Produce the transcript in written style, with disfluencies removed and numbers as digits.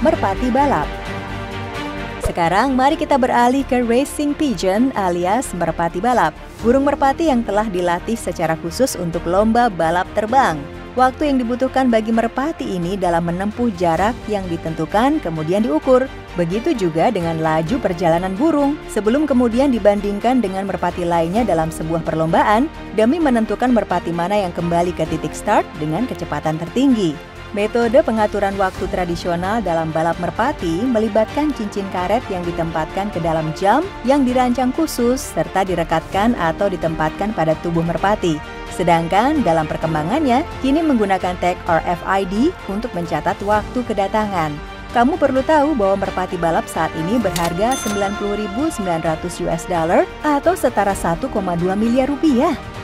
merpati balap. Sekarang mari kita beralih ke racing pigeon alias merpati balap, burung merpati yang telah dilatih secara khusus untuk lomba balap terbang. Waktu yang dibutuhkan bagi merpati ini dalam menempuh jarak yang ditentukan kemudian diukur. Begitu juga dengan laju perjalanan burung sebelum kemudian dibandingkan dengan merpati lainnya dalam sebuah perlombaan demi menentukan merpati mana yang kembali ke titik start dengan kecepatan tertinggi. Metode pengaturan waktu tradisional dalam balap merpati melibatkan cincin karet yang ditempatkan ke dalam jam yang dirancang khusus serta direkatkan atau ditempatkan pada tubuh merpati. Sedangkan dalam perkembangannya, kini menggunakan tag RFID untuk mencatat waktu kedatangan. Kamu perlu tahu bahwa merpati balap saat ini berharga $90.900 atau setara 1,2 miliar rupiah.